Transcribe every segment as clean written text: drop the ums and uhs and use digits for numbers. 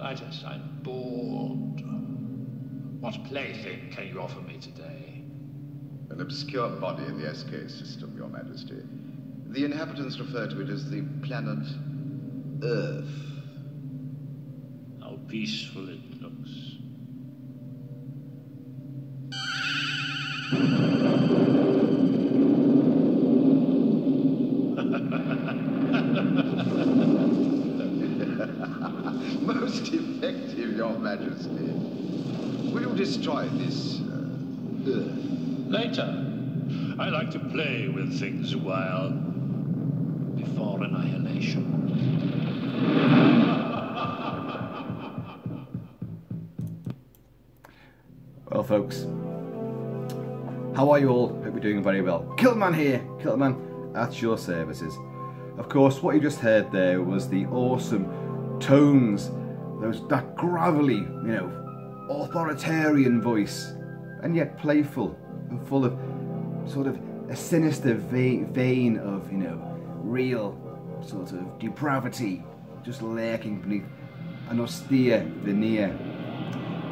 I'm bored. What plaything can you offer me today? An obscure body in the SK system, Your Majesty. The inhabitants refer to it as the planet Earth. How peaceful it looks. Most effective, Your Majesty. Will you destroy this Earth? Later. I like to play with things a while before annihilation. Well, folks. How are you all? Hope you're doing very well. Kiltman here, Kiltman at your services. Of course, what you just heard there was the awesome tones, that gravelly, authoritarian voice, and yet playful and full of sort of a sinister vein of, real sort of depravity just lurking beneath an austere veneer.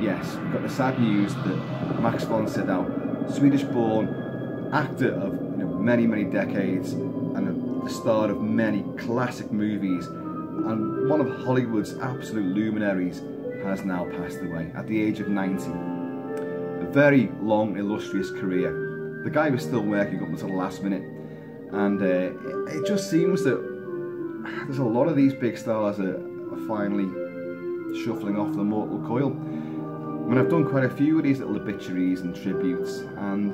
Yes, we've got the sad news that Max von Sydow, Swedish-born actor of many, many decades and the star of many classic movies and one of Hollywood's absolute luminaries, has now passed away at the age of 90. A very long, illustrious career. The guy was still working up until the last minute, and it just seems that there's a lot of these big stars that are finally shuffling off the mortal coil. I mean, I've done quite a few of these little obituaries and tributes, and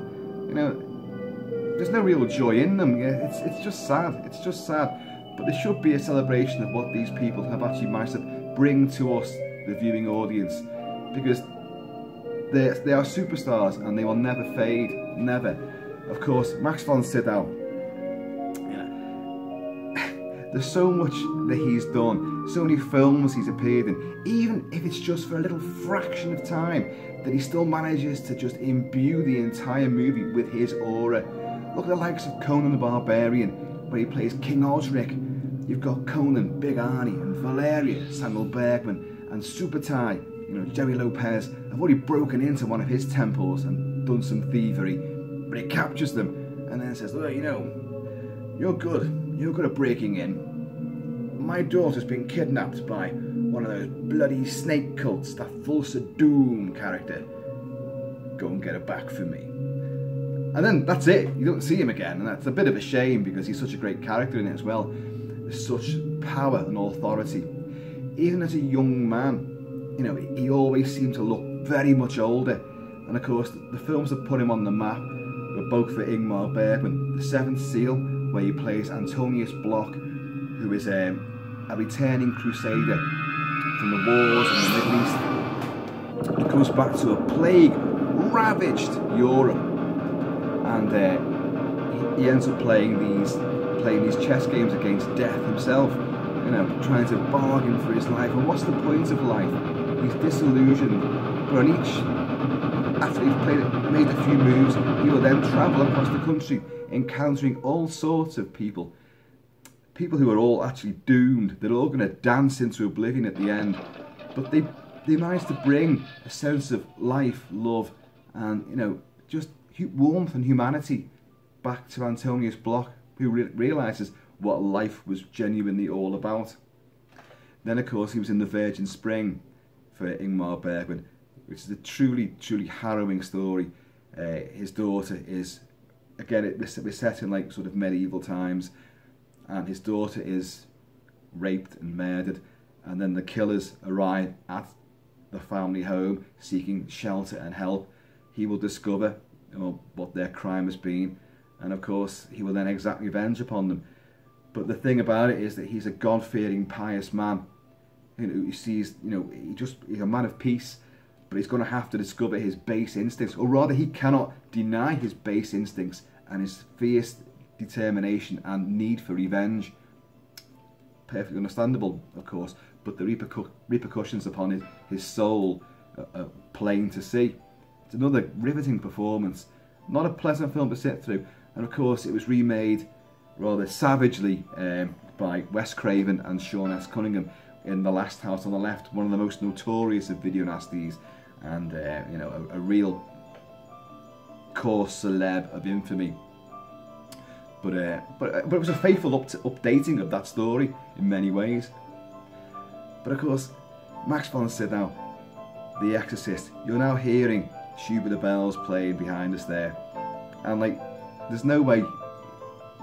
there's no real joy in them. It's just sad. It's just sad. But there should be a celebration of what these people have actually managed to bring to us, the viewing audience, because they are superstars and they will never fade, never. Of course, Max von Sydow. There's so much that he's done, so many films he's appeared in, even if it's just for a little fraction of time, that he still manages to just imbue the entire movie with his aura. Look at the likes of Conan the Barbarian, where he plays King Osric. You've got Conan, Big Arnie, and Valeria, Samuel Bergman, and Supertai, Jerry Lopez, have already broken into one of his temples and done some thievery, but he captures them and then says, well, you're good. You're good at breaking in. My daughter's been kidnapped by one of those bloody snake cults, that Thulsa Doom character. Go and get her back for me. And then that's it. You don't see him again, and that's a bit of a shame because he's such a great character in it as well. There's such power and authority. Even as a young man, he always seemed to look very much older. And of course, the films that put him on the map were both for Ingmar Bergman, The Seventh Seal, where he plays Antonius Block, who is a returning crusader from the wars in the Middle East. He comes back to a plague-ravaged Europe, and he ends up playing these chess games against death himself, trying to bargain for his life. And what's the point of life? He's disillusioned. But on each, after he's made a few moves, he will then travel across the country, encountering all sorts of people who are all actually doomed. They're all going to dance into oblivion at the end, but they manage to bring a sense of life, love, and just warmth and humanity back to Antonius Block, who realises what life was genuinely all about. Then of course he was in The Virgin Spring for Ingmar Bergman, which is a truly, truly harrowing story. His daughter is, again, we're set in sort of medieval times, and his daughter is raped and murdered, and then the killers arrive at the family home seeking shelter and help. He will discover what their crime has been, and of course he will then exact revenge upon them. But the thing about it is that he's a God-fearing, pious man. He sees, he's a man of peace, but he's going to have to discover his base instincts, or rather he cannot deny his base instincts and his fierce determination and need for revenge. Perfectly understandable, of course, but the repercussions upon his soul are plain to see. It's another riveting performance, not a pleasant film to sit through, and of course it was remade rather savagely by Wes Craven and Sean S. Cunningham, in The Last House on the Left, one of the most notorious of video nasties, and you know, a real core celeb of infamy. But it was a faithful updating of that story in many ways. But of course, Max von Sydow, The Exorcist, you're now hearing Shubert the Bells playing behind us there, and like, there's no way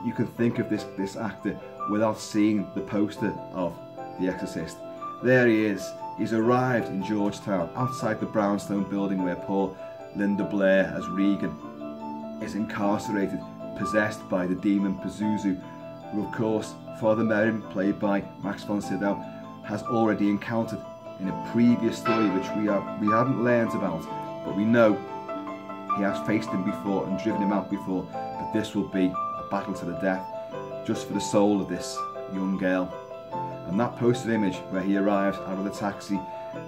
you can think of this actor without seeing the poster of The Exorcist. There he is. He's arrived in Georgetown, outside the brownstone building where poor Linda Blair as Regan is incarcerated, possessed by the demon Pazuzu, who of course Father Merrin, played by Max von Sydow, has already encountered in a previous story which we haven't learned about, but we know he has faced him before and driven him out before. But this will be a battle to the death, just for the soul of this young girl. And that posted image where he arrives out of the taxi,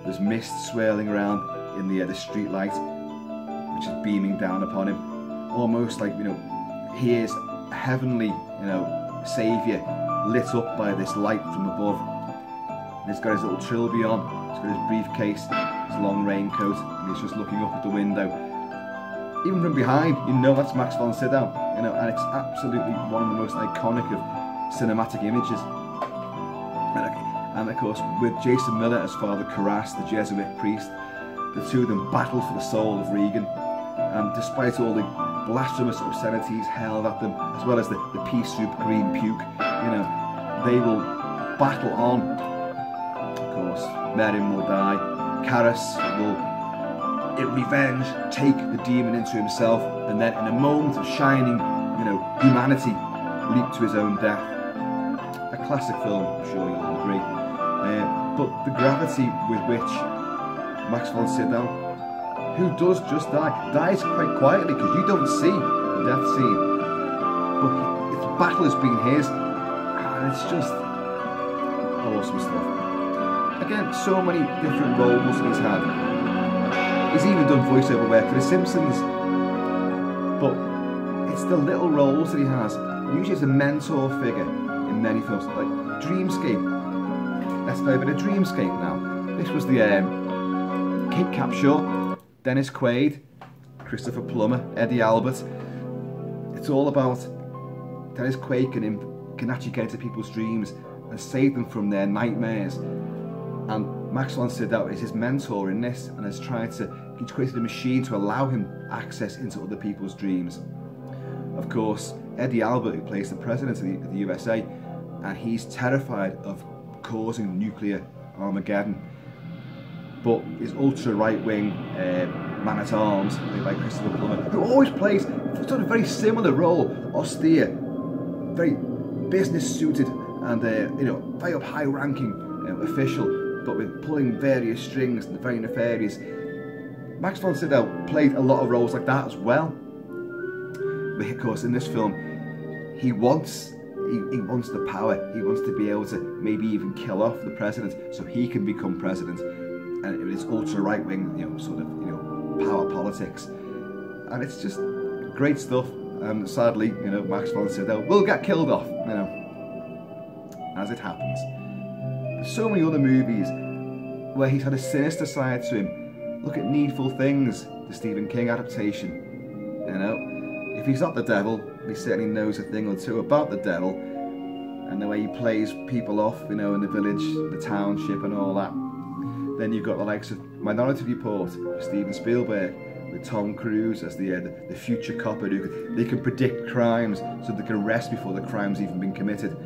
there's mist swirling around in the street light, which is beaming down upon him, almost like, you know, he is a heavenly, you know, saviour lit up by this light from above. And he's got his little trilby on, he's got his briefcase, his long raincoat, and he's just looking up at the window. Even from behind, you know that's Max von Sydow, you know, and it's absolutely one of the most iconic of cinematic images. And of course, with Jason Miller as Father Karras, the Jesuit priest, the two of them battle for the soul of Regan. And despite all the blasphemous obscenities held at them, as well as the pea soup, green puke, you know, they will battle on. Of course, Merrin will die. Karras will, in revenge, take the demon into himself, and then in a moment of shining, you know, humanity, leap to his own death. A classic film, I'm sure you'll agree. But the gravity with which Max von Sydow, who does just die, dies quite quietly because you don't see the death scene, but its battle has been his, and it's just awesome stuff. Again, so many different roles he's had. He's even done voiceover work for The Simpsons, but it's the little roles that he has. Usually it's a mentor figure in many films, like Dreamscape. Let's play a bit of Dreamscape now. This was the Kate Capshaw, Dennis Quaid, Christopher Plummer, Eddie Albert. It's all about Dennis Quaid can actually get into people's dreams and save them from their nightmares. And Max von Sydow is his mentor in this, and has tried to, he's created a machine to allow him access into other people's dreams. Of course, Eddie Albert, who plays the president of the USA, and he's terrified of causing nuclear Armageddon. But his ultra right-wing man-at-arms, played by Christopher Plummer, who always plays sort of very similar role, austere, very business-suited, and you know, very up high-ranking official, but with pulling various strings and very nefarious. Max von Sydow played a lot of roles like that as well. But of course, in this film, he wants the power. He wants to be able to maybe even kill off the president so he can become president. And it's ultra right wing, you know, sort of, you know, power politics. And it's just great stuff. And sadly, you know, Max von Sydow will get killed off, you know, as it happens. So many other movies where he's had a sinister side to him. Look at Needful Things, the Stephen King adaptation. You know, if he's not the devil, he certainly knows a thing or two about the devil and the way he plays people off, you know, in the village, the township and all that. Then you've got the likes of Minority Report, Steven Spielberg, with Tom Cruise as the future copper who they can predict crimes so they can arrest before the crime's even been committed.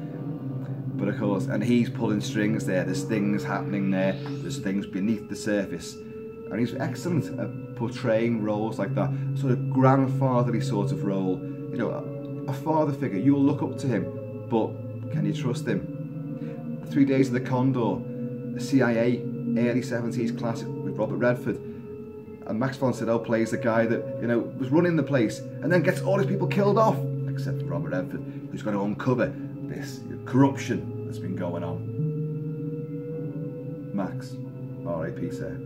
But of course, and he's pulling strings there, there's things happening there, there's things beneath the surface. And he's excellent at portraying roles like that, sort of grandfatherly sort of role. You know, a father figure, you'll look up to him, but can you trust him? 3 Days of the Condor, a CIA early 70s classic with Robert Redford. And Max von Sydow plays the guy that, you know, was running the place and then gets all his people killed off, except for Robert Redford, who's got to uncover this corruption that's been going on. Max, R.I.P. sir.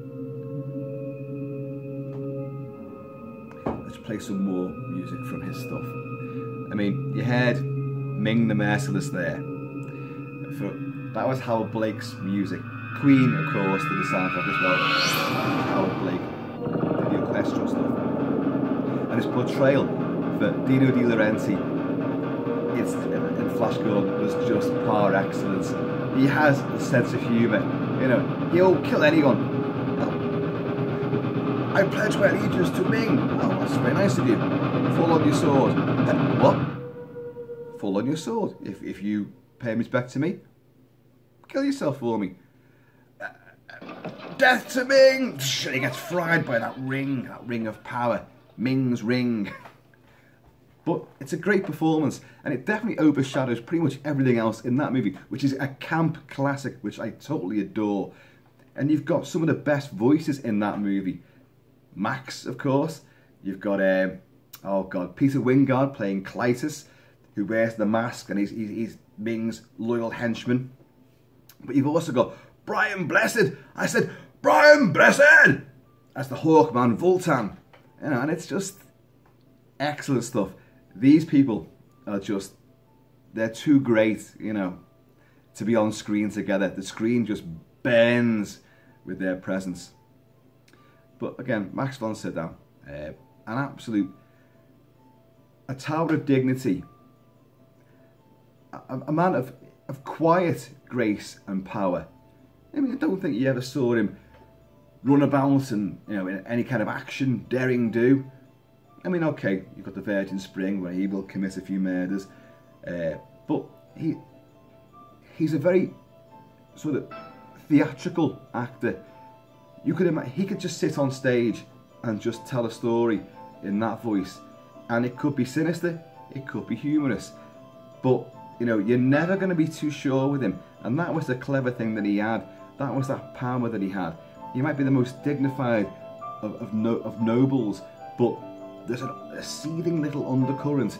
Let's play some more music from his stuff. I mean, you heard Ming the Merciless there. For That was Howard Blake's music. Queen, of course, did the soundtrack as well. Howard Blake did the orchestral stuff. And his portrayal for Dino De Laurenti in Flash Gordon was just par excellence. He has a sense of humour. You know, he'll kill anyone. Oh, I pledge my allegiance to Ming. Oh, that's very nice of you. Fall on your sword. What? Fall on your sword. If you pay respect to me, kill yourself for me. Death to Ming! And he gets fried by that ring of power. Ming's ring. But it's a great performance, and it definitely overshadows pretty much everything else in that movie, which is a camp classic, which I totally adore. And you've got some of the best voices in that movie. Max, of course. You've got, oh God, Peter Wingard playing Clytus, who wears the mask, and he's Ming's loyal henchman. But you've also got Brian Blessed. I said, Brian Blessed! That's the Hawkman Voltan. You know, and it's just excellent stuff. These people are just, they're too great, you know, to be on screen together. The screen just burns with their presence. But again, Max von Sydow, an absolute, a tower of dignity. A man of quiet grace and power. I mean, I don't think you ever saw him run about and, you know, in any kind of action, daring do. I mean, okay, you've got The Virgin Spring where he will commit a few murders, but he's a very sort of theatrical actor. You could imagine, he could just sit on stage and just tell a story in that voice, and it could be sinister, it could be humorous, but you know, you're never going to be too sure with him, and that was the clever thing that he had. That was that power that he had. He might be the most dignified of nobles, but there's a seething little undercurrent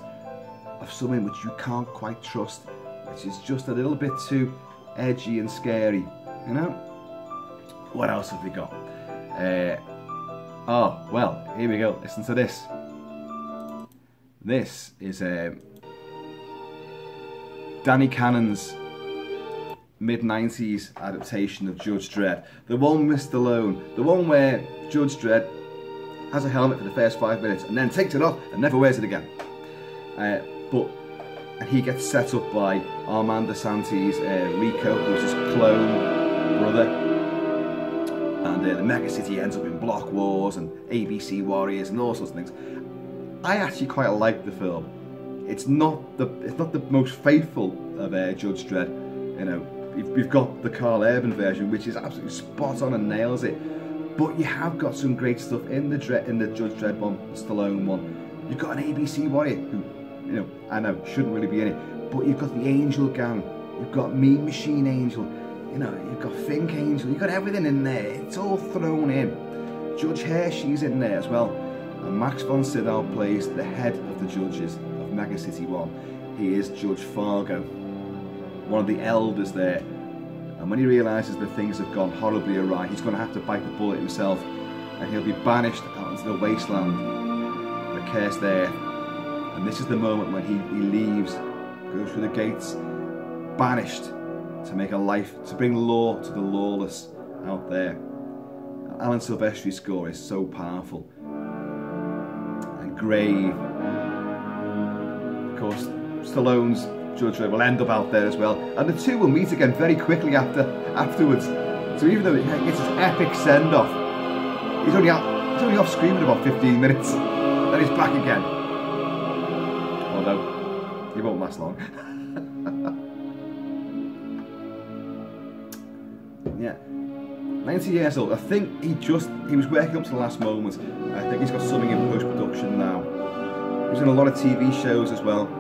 of something which you can't quite trust, which is just a little bit too edgy and scary, you know? What else have we got? Oh, well, here we go. Listen to this. This is Danny Cannon's mid-90s adaptation of Judge Dredd. The one with Stallone, the one where Judge Dredd has a helmet for the first 5 minutes and then takes it off and never wears it again. And he gets set up by Armand DeSanti's Rico, who's his clone brother. And the mega city ends up in block wars and ABC warriors and all sorts of things. I actually quite like the film. It's not the most faithful of Judge Dredd. You know, we've got the Carl Urban version, which is absolutely spot on and nails it. But you have got some great stuff in the Judge Dredd one, the Stallone one. You've got an ABC warrior who, you know, I know shouldn't really be in it, but you've got the Angel Gang, you've got Mean Machine Angel, you know, you've got Fink Angel, you've got everything in there. It's all thrown in. Judge Hershey's in there as well, and Max von Sydow plays the head of the judges of Mega City 1. He is Judge Fargo, one of the elders there. And when he realises that things have gone horribly awry, he's going to have to bite the bullet himself, and he'll be banished out into the wasteland, the cursed earth. And this is the moment when he leaves, goes through the gates, banished to make a life, to bring law to the lawless out there. And Alan Silvestri's score is so powerful and grave. Of course, Stallone's Judge Dredd will end up out there as well, and the two will meet again very quickly afterwards. So even though it's his epic send off, he's only off screen in about 15 minutes, then he's back again. Although he won't last long. Yeah, 90 years old. I think he was working up to the last moment. I think he's got something in post production now. He's in a lot of TV shows as well.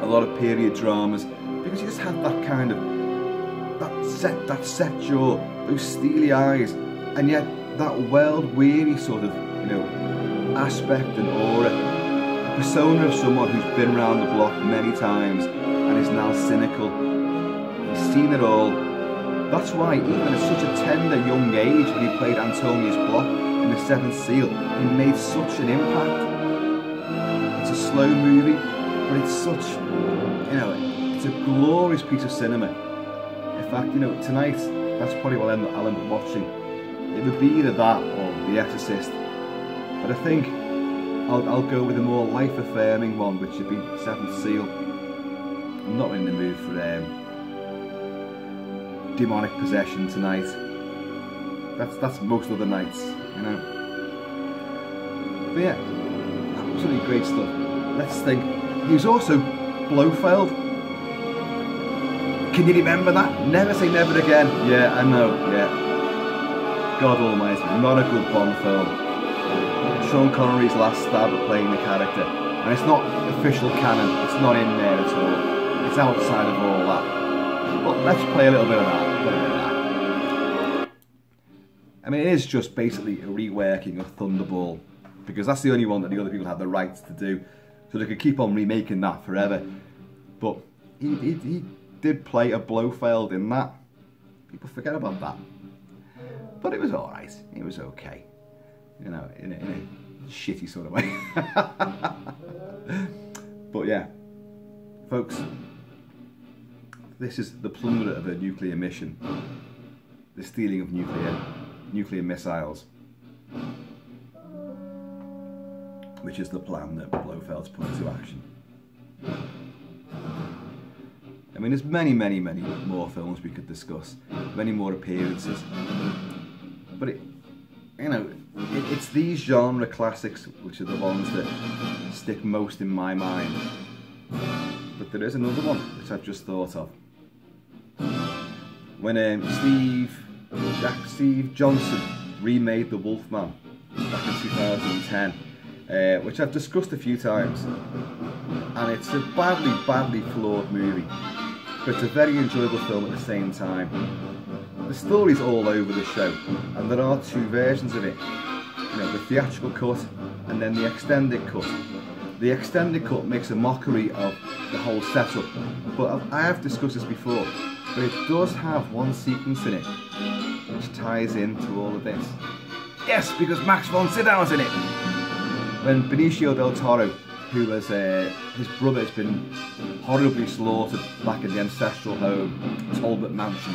A lot of period dramas, because he just had that kind of that set jaw, those steely eyes, and yet that world-weary sort of, you know, aspect and aura, a persona of someone who's been around the block many times and is now cynical. He's seen it all. That's why, even at such a tender young age, when he played Antonius Block in The Seventh Seal, he made such an impact. It's a slow movie. But it's such, you know, it's a glorious piece of cinema. fact, you know, tonight, that's probably what I'll end up watching. It would be either that or The Exorcist. But I think I'll go with a more life-affirming one, which would be Seventh Seal. I'm not in the mood for demonic possession tonight. That's most other nights, you know. But yeah, absolutely great stuff. Let's think. He was also Blofeld. Can you remember that? Never say never again. Yeah, I know, yeah. God almighty, not a good Bond film. Sean Connery's last stab at playing the character, and it's not official canon, it's not in there at all, it's outside of all that. But let's play a little bit of that, I mean, it is just basically a reworking of Thunderball, because that's the only one that the other people had the rights to do, so they could keep on remaking that forever. But he did play a Blofeld in that. People forget about that. But it was alright, it was okay. You know, in a shitty sort of way. But yeah, folks, this is the plunder of a nuclear mission. The stealing of nuclear missiles. Which is the plan that Blofeld's put into action. I mean, there's many, many, many more films we could discuss. Many more appearances. But it, you know, it's these genre classics which are the ones that stick most in my mind. But there is another one which I've just thought of. When Steve Johnson remade The Wolfman back in 2010, which I've discussed a few times, and it's a badly, badly flawed movie, but it's a very enjoyable film at the same time. The story's all over the show, and there are two versions of it. You know, the theatrical cut and then the extended cut. The extended cut makes a mockery of the whole setup, but I have discussed this before, but it does have one sequence in it which ties into all of this. Yes, because Max von Sydow's in it! When Benicio del Toro, who was, his brother has been horribly slaughtered back in the ancestral home, Talbot Mansion.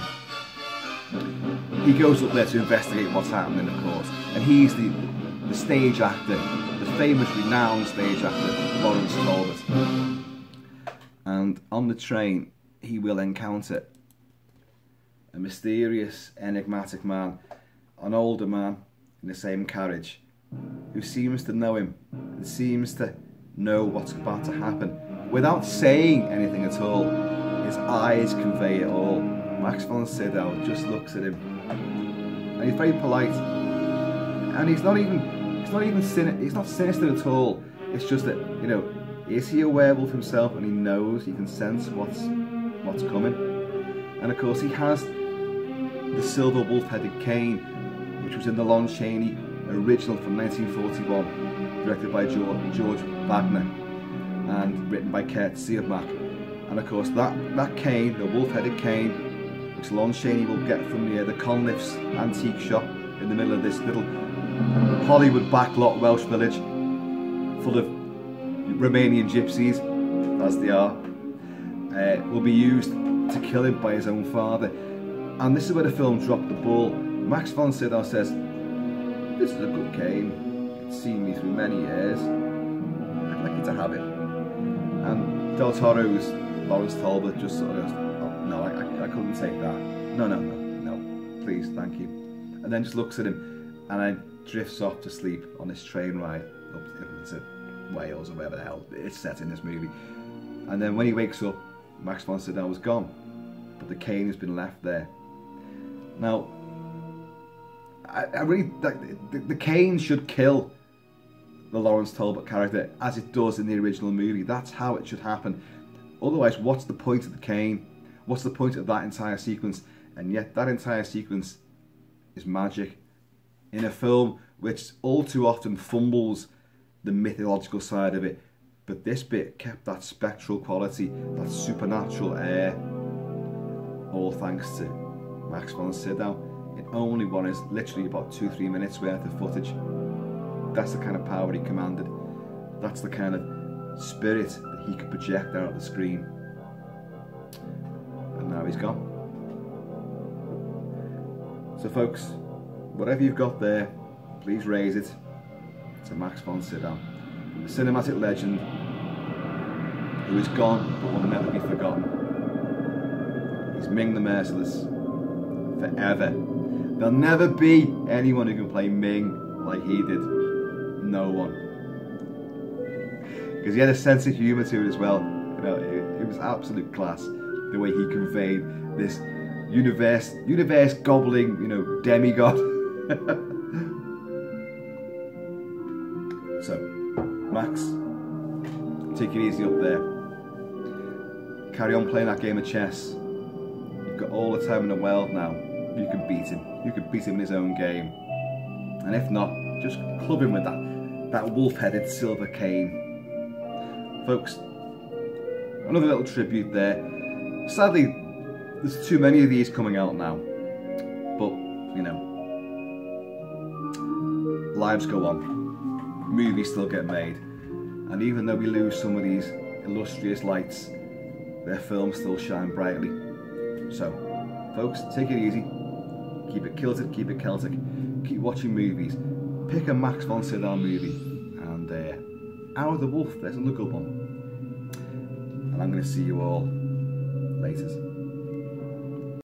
He goes up there to investigate what's happening, of course, and he's the stage actor, the famous, renowned stage actor, Lawrence Talbot. And on the train, he will encounter a mysterious, enigmatic man, an older man in the same carriage, who seems to know him and seems to know what's about to happen. Without saying anything at all, his eyes convey it all. Max von Sydow just looks at him, and he's very polite, and he's not sinister at all. It's just that, you know, is he a werewolf himself, and he knows, he can sense what's coming. And of course he has the silver wolf-headed cane, which was in the Lon Chaney original from 1941, directed by George Wagner and written by Kurt Sievmak. And of course that cane, the wolf-headed cane, which Lon Chaney will get from the Conliff's antique shop in the middle of this little Hollywood backlot Welsh village full of Romanian gypsies, as they are, will be used to kill him by his own father. And this is where the film dropped the ball. Max von Sydow says, "This is a good cane, it's seen me through many years, I'd like you to have it." And Del Toro's Lawrence Talbot just sort of, I couldn't take that. No, please, thank you. And then just looks at him, and then drifts off to sleep on this train ride up to Wales or wherever the hell it's set in this movie. And then when he wakes up, Max von Sydow was gone, but the cane has been left there. Now, I really, the cane should kill the Lawrence Talbot character as it does in the original movie. That's how it should happen. Otherwise, what's the point of the cane? What's the point of that entire sequence? And yet that entire sequence is magic in a film which all too often fumbles the mythological side of it. But this bit kept that spectral quality, that supernatural air, all thanks to Max von Sydow. It only is literally about 2-3 minutes worth of footage. That's the kind of power he commanded. That's the kind of spirit that he could project out of the screen. Now he's gone. So folks, whatever you've got there, please raise it to Max von Sydow, the cinematic legend who is gone but will never be forgotten. He's Ming the Merciless, forever. There'll never be anyone who can play Ming like he did. No one. Because he had a sense of humour to it as well. You know, it was absolute class, the way he conveyed this universe gobbling, you know, demigod. So, Max, take it easy up there. Carry on playing that game of chess. You've got all the time in the world now. You can beat him. You can beat him in his own game. And if not, just club him with that wolf-headed silver cane. Folks, another little tribute there. Sadly, there's too many of these coming out now. But, you know, lives go on. Movies still get made. And even though we lose some of these illustrious lights, their films still shine brightly. So, folks, take it easy. Keep it kilted, keep it Celtic. Keep watching movies. Pick a Max von Sydow movie. And Hour of the Wolf, there's another good one. And I'm going to see you all later.